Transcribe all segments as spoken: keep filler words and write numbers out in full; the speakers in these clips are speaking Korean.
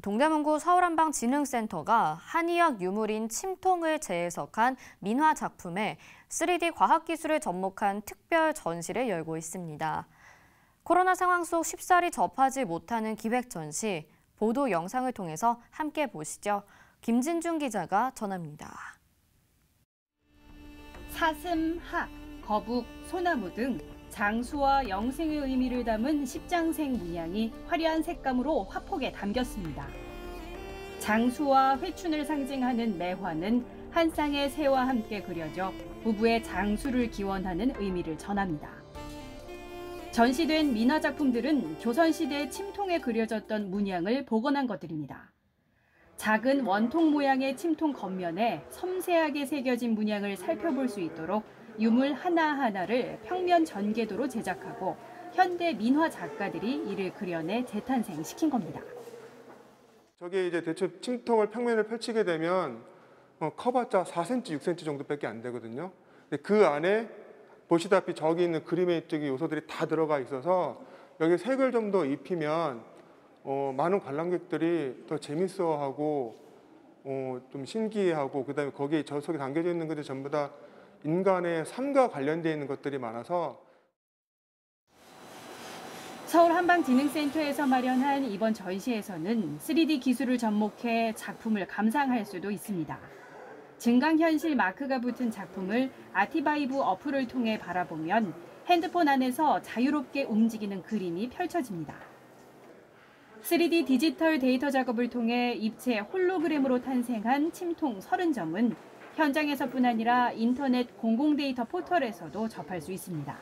동대문구 서울한방진흥센터가 한의학 유물인 침통을 재해석한 민화 작품에 쓰리디 과학기술을 접목한 특별 전시를 열고 있습니다. 코로나 상황 속 쉽사리 접하지 못하는 기획 전시, 보도 영상을 통해서 함께 보시죠. 김진중 기자가 전합니다. 사슴, 학, 거북, 소나무 등 장수와 영생의 의미를 담은 십장생 문양이 화려한 색감으로 화폭에 담겼습니다. 장수와 회춘을 상징하는 매화는 한 쌍의 새와 함께 그려져 부부의 장수를 기원하는 의미를 전합니다. 전시된 민화 작품들은 조선시대 침통에 그려졌던 문양을 복원한 것들입니다. 작은 원통 모양의 침통 겉면에 섬세하게 새겨진 문양을 살펴볼 수 있도록 유물 하나하나를 평면 전개도로 제작하고 현대 민화 작가들이 이를 그려내 재탄생시킨 겁니다. 저게 이제 대체 침통을 평면을 펼치게 되면 커봤자 사 센티미터, 육 센티미터 정도밖에 안 되거든요. 근데 그 안에 보시다시피 저기 있는 그림의 쪽의 요소들이 다 들어가 있어서 여기 색을 좀 더 입히면 어, 많은 관람객들이 더 재밌어하고 어, 좀 신기해하고 그다음에 거기에 저 속에 담겨져 있는 것들 전부 다 인간의 삶과 관련되어 있는 것들이 많아서 서울한방진흥센터에서 마련한 이번 전시에서는 쓰리디 기술을 접목해 작품을 감상할 수도 있습니다. 증강현실 마크가 붙은 작품을 아티바이브 어플을 통해 바라보면 핸드폰 안에서 자유롭게 움직이는 그림이 펼쳐집니다. 쓰리디 디지털 데이터 작업을 통해 입체 홀로그램으로 탄생한 침통 삼십 점은 현장에서뿐 아니라 인터넷 공공 데이터 포털에서도 접할 수 있습니다.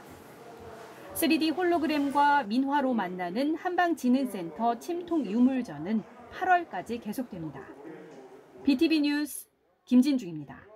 쓰리디 홀로그램과 민화로 만나는 한방진흥센터 침통 유물전은 팔월까지 계속됩니다. 비티비 뉴스 김진중입니다.